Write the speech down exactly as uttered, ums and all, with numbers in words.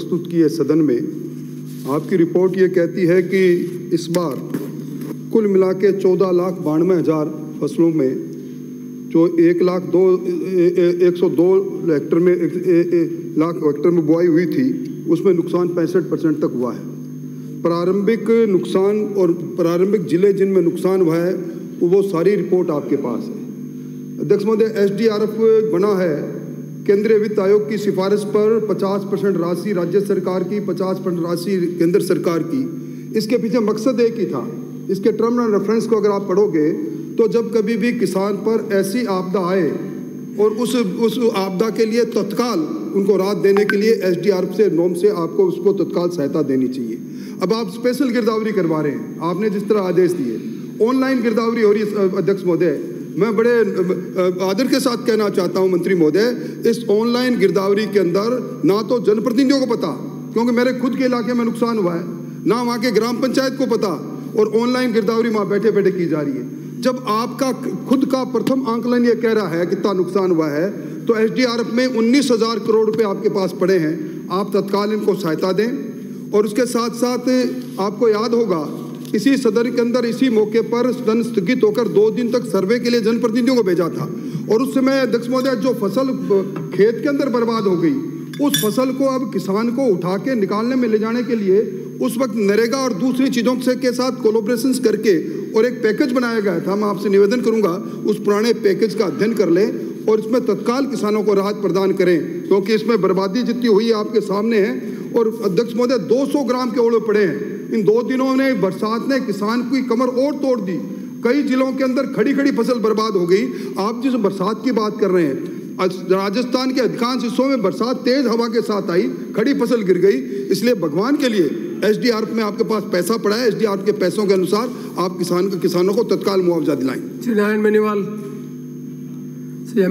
प्रस्तुत की है सदन में। आपकी रिपोर्ट ये कहती है कि इस बार कुल मिला के चौदह लाख बानवे हज़ार फसलों में जो एक लाख दो एक सौ दो हेक्टर में एक, एक, एक लाख हेक्टर में बुआई हुई थी, उसमें नुकसान पैंसठ परसेंट तक हुआ है। प्रारंभिक नुकसान और प्रारंभिक जिले जिनमें नुकसान हुआ है वो सारी रिपोर्ट आपके पास है। अध्यक्ष महोदय, एस डी आर एफ बना है। केंद्रीय वित्त आयोग की सिफारिश पर पचास परसेंट राशि राज्य सरकार की, पचास परसेंट राशि केंद्र सरकार की। इसके पीछे मकसद एक ही था। इसके टर्म एंड रेफरेंस को अगर आप पढ़ोगे तो जब कभी भी किसान पर ऐसी आपदा आए और उस उस आपदा के लिए तत्काल उनको राहत देने के लिए एसडीआरएफ से नॉर्म से आपको उसको तत्काल सहायता देनी चाहिए। अब आप स्पेशल गिरदावरी करवा रहे हैं, आपने जिस तरह आदेश दिए ऑनलाइन गिरदावरी हो रही है। अध्यक्ष महोदय, मैं बड़े आदर के साथ कहना चाहता हूं मंत्री महोदय, इस ऑनलाइन गिरदावरी के अंदर ना तो जनप्रतिनिधियों को पता, क्योंकि मेरे खुद के इलाके में नुकसान हुआ है, ना वहाँ के ग्राम पंचायत को पता, और ऑनलाइन गिरदावरी वहाँ बैठे बैठे की जा रही है। जब आपका खुद का प्रथम आंकलन ये कह रहा है कितना नुकसान हुआ है, तो एसडीआरएफ में उन्नीस हजार करोड़ रुपये आपके पास पड़े हैं। आप तत्काल इनको सहायता दें। और उसके साथ साथ आपको याद होगा इसी सदन के अंदर इसी मौके पर सदन स्थगित होकर दो दिन तक सर्वे के लिए जनप्रतिनिधियों को भेजा था, और उस समय अध्यक्ष महोदय जो फसल खेत के अंदर बर्बाद हो गई, उस फसल को अब किसान को उठा के निकालने में ले जाने के लिए उस वक्त नरेगा और दूसरी चीज़ों से के साथ कोलोब्रेशन करके और एक पैकेज बनाया गया था। मैं आपसे निवेदन करूंगा उस पुराने पैकेज का अध्ययन कर लें और इसमें तत्काल किसानों को राहत प्रदान करें, क्योंकि इसमें बर्बादी जितनी हुई आपके सामने है। और अध्यक्ष महोदय, दो सौ ग्राम के ओले पड़े हैं। इन दो दिनों ने बरसात ने किसान की कमर और तोड़ दी। कई जिलों के अंदर खड़ी खड़ी फसल बर्बाद हो गई। आप जिस बरसात की बात कर रहे हैं, राजस्थान के अधिकांश हिस्सों में बरसात तेज हवा के साथ आई, खड़ी फसल गिर गई। इसलिए भगवान के लिए एसडीआरएफ में आपके पास पैसा पड़ा है, एसडीआरएफ के पैसों के अनुसार आप किसान किसानों को तत्काल मुआवजा दिलाएं। श्री नारायण बेनीवाल।